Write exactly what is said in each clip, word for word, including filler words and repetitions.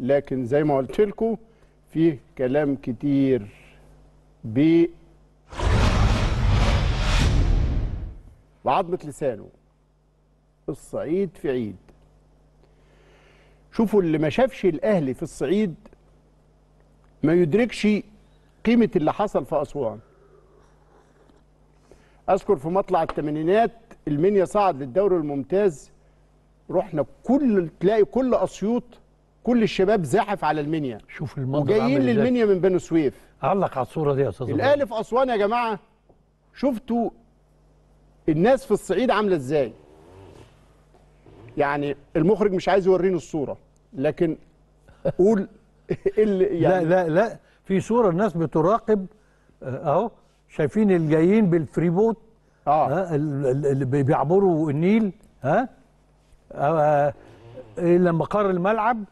لكن زي ما قلت لكم فيه كلام كتير ب وعضمة لسانه. الصعيد في عيد. شوفوا اللي ما شافش الاهلي في الصعيد ما يدركش قيمة اللي حصل في أسوان. أذكر في مطلع الثمانينات المنيا صعد للدوري الممتاز، رحنا كل تلاقي كل أسيوط كل الشباب زاحف على المنيا. شوف المنظر وجايين للمنيا من بني سويف. علق على الصورة دي يا أستاذ. الأهلي في أسوان يا جماعة، شفتوا الناس في الصعيد عاملة إزاي؟ يعني المخرج مش عايز يورينا الصورة، لكن قول يعني لا لا لا في صورة الناس بتراقب أهو، شايفين الجايين بالفريبوت اه اللي بيعبروا النيل ها آه الى مقر الملعب،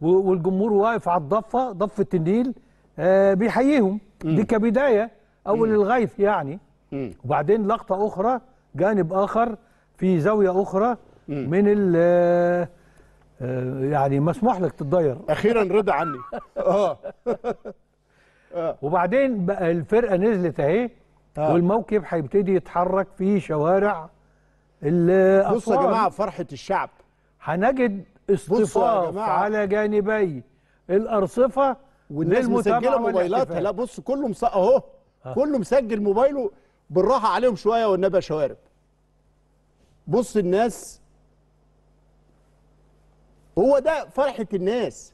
والجمهور واقف على الضفه ضفه النيل آه بيحييهم. دي كبدايه اول م. الغيث يعني م. وبعدين لقطه اخرى، جانب اخر في زاويه اخرى م. من ال آه يعني مسموح لك تتضير اخيرا رضا عني اه وبعدين بقى الفرقه نزلت اهي آه. والموكب هيبتدي يتحرك في شوارع الأسوان. بصوا يا جماعه فرحه الشعب، هنجد اصطفاف على جانبي الارصفه والناس مسجله موبايلاتها. لا بص كله مس... اهو آه. كله مسجل موبايله، بالراحه عليهم شويه والنبي شوارب. بص الناس، هو ده فرحه الناس،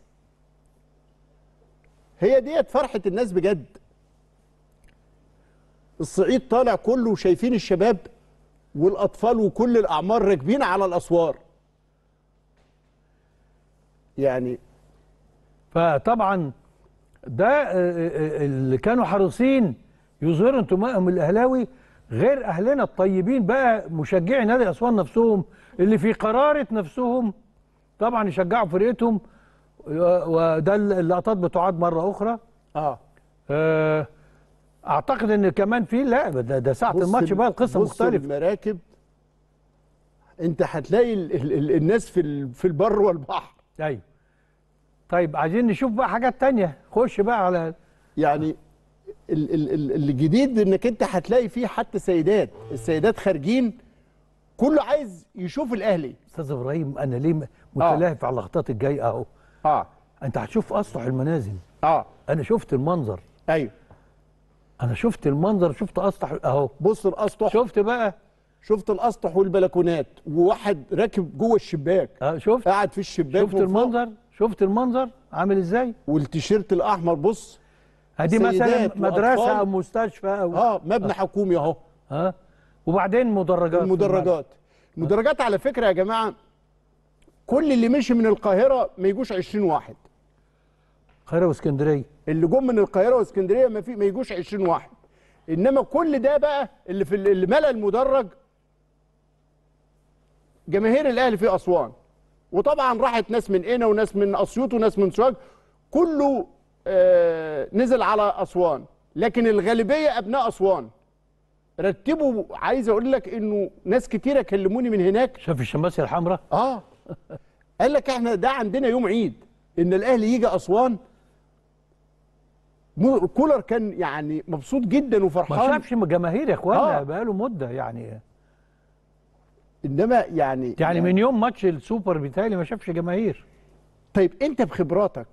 هي ديت فرحه الناس بجد. الصعيد طالع كله، وشايفين الشباب والاطفال وكل الاعمار راكبين على الاسوار. يعني فطبعا ده اللي كانوا حريصين يظهروا انتمائهم الاهلاوي، غير اهلنا الطيبين بقى مشجعي نادي اسوان نفسهم اللي في قراره نفسهم طبعا يشجعوا فرقتهم. وده اللقطات بتعاد مره اخرى اه, آه اعتقد ان كمان في لا ده, ده ساعه الماتش بقى القصه مختلفه. بص المراكب، انت هتلاقي ال ال ال الناس في في البر والبحر. ايوه طيب عايزين نشوف بقى حاجات تانية. خش بقى على يعني ال ال ال الجديد، انك انت هتلاقي فيه حتى سيدات، السيدات خارجين كله عايز يشوف الاهلي. استاذ ابراهيم انا ليه متلهف آه. على اللقطات الجايه اهو اه انت هتشوف اسطح المنازل اه انا شفت المنظر. ايوه أنا شفت المنظر، شفت أسطح أهو. بص الأسطح، شفت بقى، شفت الأسطح والبلكونات، وواحد راكب جوه الشباك أه شفت قاعد في الشباك. شفت المنظر، شفت المنظر عامل إزاي؟ والتيشيرت الأحمر. بص أدي مثلا مدرسة أو مستشفى أو أه مبنى أه حكومي أهو أه وبعدين مدرجات. المدرجات المدرجات أه على فكرة يا جماعة كل اللي مشي من القاهرة ما يجوش عشرين واحد. القاهرة واسكندرية اللي جم من القاهرة واسكندرية ما في ما يجوش عشرين واحد، انما كل ده بقى اللي في اللي ملأ المدرج جماهير الاهلي في اسوان. وطبعا راحت ناس من قنا وناس من اسيوط وناس من سوهاج، كله آه نزل على اسوان، لكن الغالبية ابناء اسوان. رتبوا، عايز اقول لك انه ناس كتيرة كلموني من هناك. شاف الشماسي الحمراء؟ اه قال لك احنا ده عندنا يوم عيد ان الاهلي يجي اسوان. كولر كان يعني مبسوط جدا وفرحان، ما شافش جماهير يا اخوانا آه. بقاله مده يعني، انما يعني يعني, يعني من يوم ماتش السوبر بيتهيألي ما شافش جماهير. طيب انت بخبراتك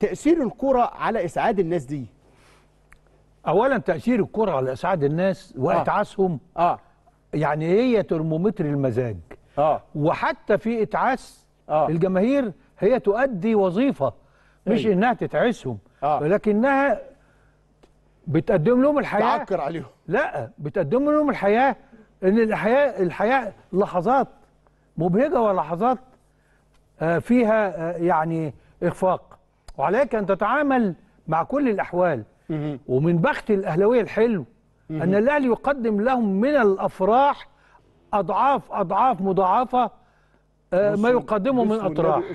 تاثير الكره على اسعاد الناس دي؟ اولا تاثير الكره على اسعاد الناس واتعاسهم آه. اه يعني هي ترمومتر المزاج اه وحتى في اتعاس آه. الجماهير هي تؤدي وظيفه، مش أي. انها تتعسهم آه. ولكنها بتقدم لهم الحياه، تعكر عليهم. لا بتقدم لهم الحياه، ان الحياه الحياه لحظات مبهجه ولحظات فيها يعني اخفاق، وعليك ان تتعامل مع كل الاحوال. مه. ومن بخت الاهلاويه الحلو مه. ان الاهلي يقدم لهم من الافراح اضعاف اضعاف مضاعفه ما يقدمه من اطراح.